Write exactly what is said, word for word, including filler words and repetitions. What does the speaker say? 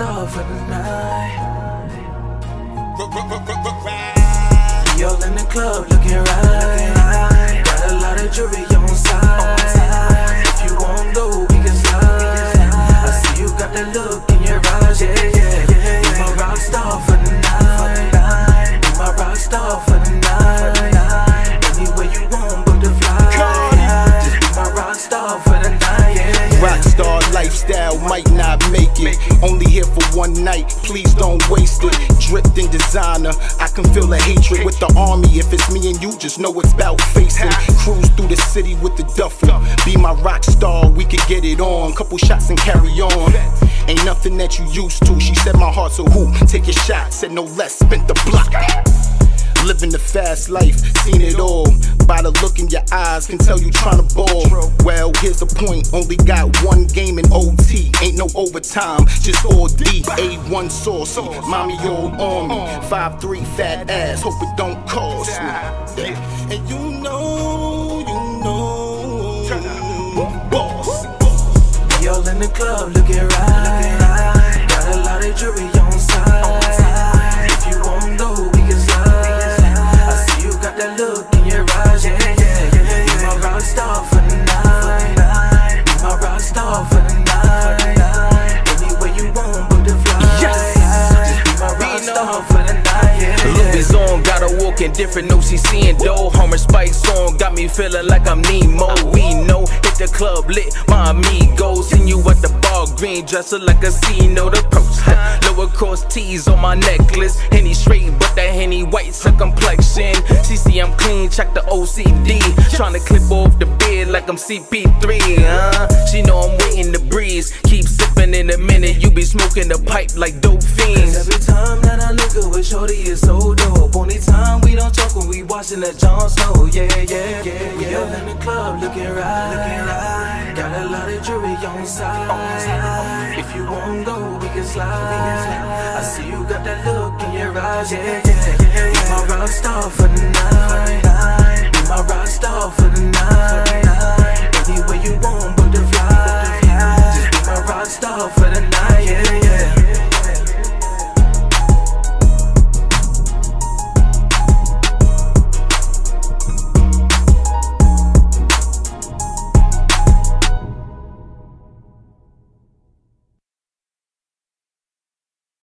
overnight. Y'all in the club looking right. Got a lot of jewelry on side. If you want low, we can slide. I see you got that look in your eyes. Yeah, yeah, yeah. You my rock star for the night. You my rock star for the night. Anywhere you want, book the flight. Just be my rock star for the night. Yeah, yeah. Rockstar lifestyle might not make it. Only here for one night, please don't waste it. Dripped in designer, I can feel the hatred with the army. If it's me and you, just know it's about facing. Cruise through the city with the duffler. Be my rock star, we could get it on. Couple shots and carry on. Ain't nothing that you used to. She said my heart's a hoop. Take a shot, said no less, spent the block. Living the fast life, seen it all. By the look in your eyes, can tell you tryna ball. Well, here's the point, only got one game in O T. Ain't no overtime, just all D. A one sauce, mommy old army. Five three fat ass, hope it don't cost me. And you know, you know, boss. Y'all in the club looking right. Got a lot of jewelry on side. If you want low, we can slide. Got that look in your eyes, yeah, yeah, yeah, yeah. You my rock star for the night. You my rock star for the night. Anywhere you want, book the flight. Just be my rock star for the night, yeah, yeah. Look is on, gotta walk in different, no C C and dough. Homer Spike's on, got me feeling like I'm Nemo. We know, hit the club lit, my amigos. Seen you at the bar, green dresser like a C-note approach. Lower cross T's on my necklace. Henny straight, but that Henny white's her complexion. She see I'm clean, check the O C D. Tryna clip off the beard like I'm C P three, huh? She know I'm waiting to breeze. Keep sipping in a minute, you be smoking the pipe like dope fiends. Cause every time that I look at with shorty is so dope. Only time we don't talk when we watching that Jon Snow, yeah, yeah, yeah. We all in the club looking right. Got a lot of jewelry on side. If you want go, we can slide. I see you got that look in your eyes, yeah, yeah, yeah, yeah. You my rock star for the night. You my rock star for the night.